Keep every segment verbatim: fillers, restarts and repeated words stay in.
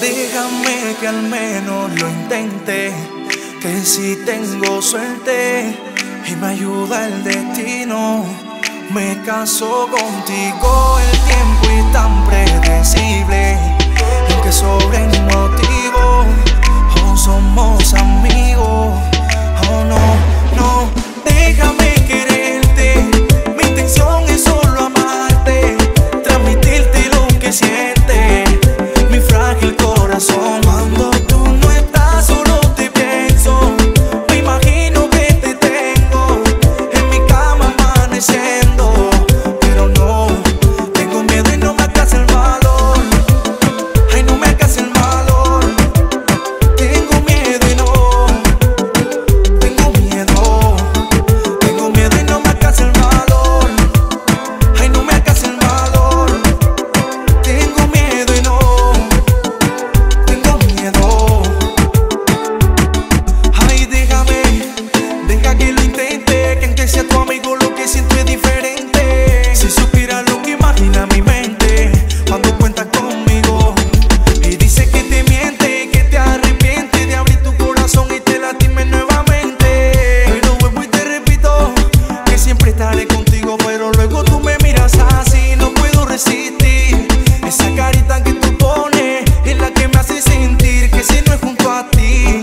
Déjame que al menos lo intente, que si tengo suerte y me ayuda el destino, me caso contigo. El tiempo es tan predecible, lo que sobre el motivo, aún somos amigos, oh no, no. Déjame quererte, mi intención es solo amarte, transmitirte lo que siente mi frágil corazón. Cuando tú no estás, solo te pienso, me imagino que te tengo en mi cama amaneciendo, pero no, tengo miedo y no me hagas el valor, ay no me hagas el valor, tengo miedo y no, tengo miedo, tengo miedo y no me hagas el valor, ay no me hagas el valor, tengo miedo y no. Ay, déjame, deja que lo intente, que aunque sea tu amigo lo que siento es diferente. Si supiera lo que imagina mi mente cuando cuentas conmigo y dice que te miente, que te arrepiente de abrir tu corazón y te lastimé nuevamente. Pero vuelvo y te repito que siempre estaré contigo, pero luego tú me miras así, no puedo resistir esa carita que tú pones, es la que me hace sentir que si no es junto a ti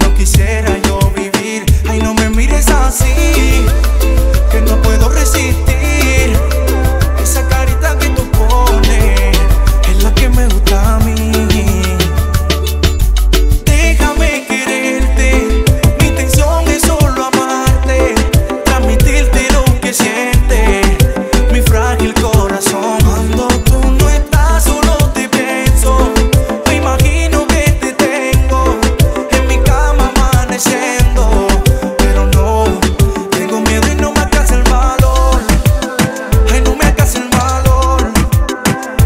no quisiera yo vivir. Ay, no me mires así, que no puedo resistir esa carita que tú pones, es la que me gusta a mí. Déjame quererte, mi intención es solo amarte, transmitirte lo que siente mi frágil corazón. Cuando tú no estás, solo te pienso, me imagino que te tengo en mi cama amaneciendo, pero no, tengo miedo y no me hagas el valor, ay no me hagas el valor,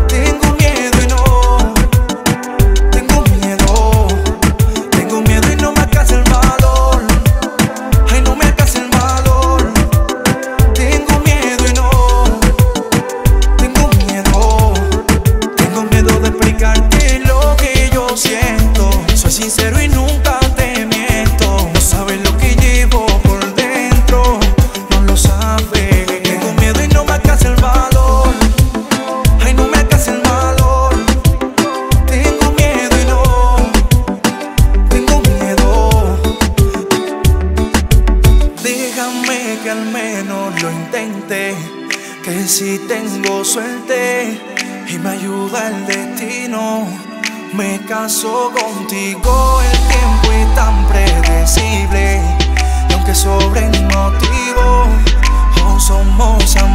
tengo miedo y no, tengo miedo, tengo miedo y no me hagas el valor, ay no me hagas el valor, tengo miedo y no, tengo miedo, tengo miedo de explicarte lo que yo siento. Soy sincero y nunca te miento. No sabes lo que llevo por dentro, no lo sabes. Tengo miedo y no me hagas el valor, ay no me hagas el valor, tengo miedo y no, tengo miedo. Déjame que al menos lo intente, que si tengo suerte y me ayuda el destino, me caso contigo. El tiempo es tan predecible, y aunque sobre el motivo, aún somos amigos.